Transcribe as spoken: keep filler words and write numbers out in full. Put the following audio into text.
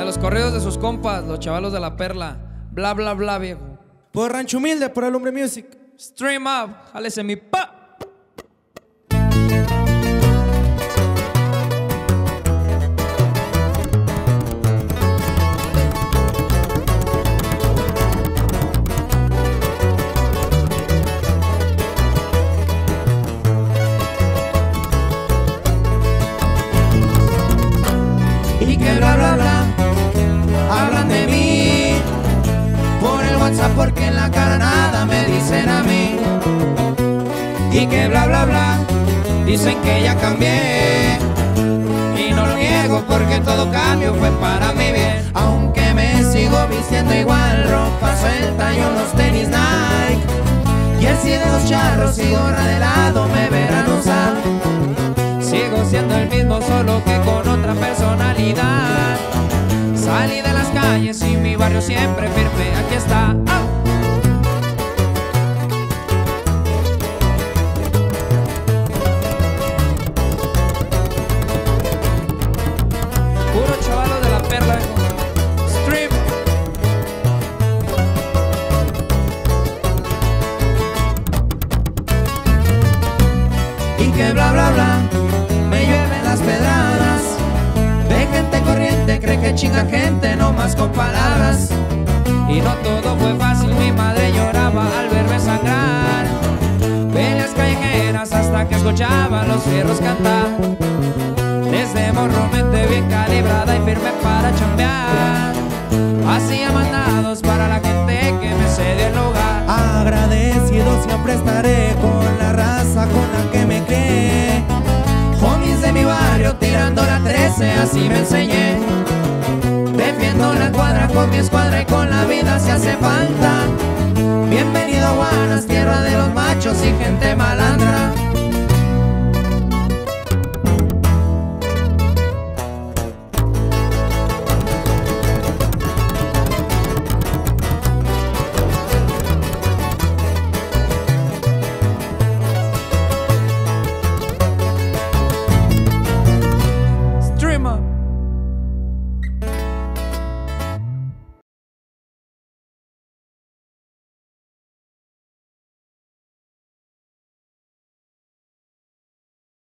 de los corridos de sus compas, Los Chavalos de la Perla. Bla, bla, bla, viejo. Por Rancho Humilde, por El Hombre Music. Stream up, jálese mi pa. Porque en la cara nada me dicen a mí. Y que bla bla bla, dicen que ya cambié. Y no lo niego porque todo cambio fue para mi bien. Aunque me sigo vistiendo igual, ropa suelta y unos tenis Nike. Y así de los charros y gorra de lado me verán usar. Sigo siendo el mismo, solo que con otra personalidad. Salí de las calles y mi barrio siempre firme, aquí está. ¡Ah! Puro chavalo de la Perla. Stream. Y que bla bla bla, me llueven las pedradas. De gente corriente, cree que chinga gente, no más con palabras. Y no todo fue fácil, mi madre lloraba al verme sangrar. Peleas callejeras hasta que escuchaba los fierros cantar. Desde morro mente bien calibrada y firme para chambear. Hacía mandados para la gente que me cedió el lugar. Agradecido siempre estaré con la raza con la que me cree. Homies de mi barrio tirando la trece, así me enseñé. Defiendo la cuadra con mi escuadra y con la vida si hace falta. Bienvenido a Guanas, tierra de los machos y gente malandra.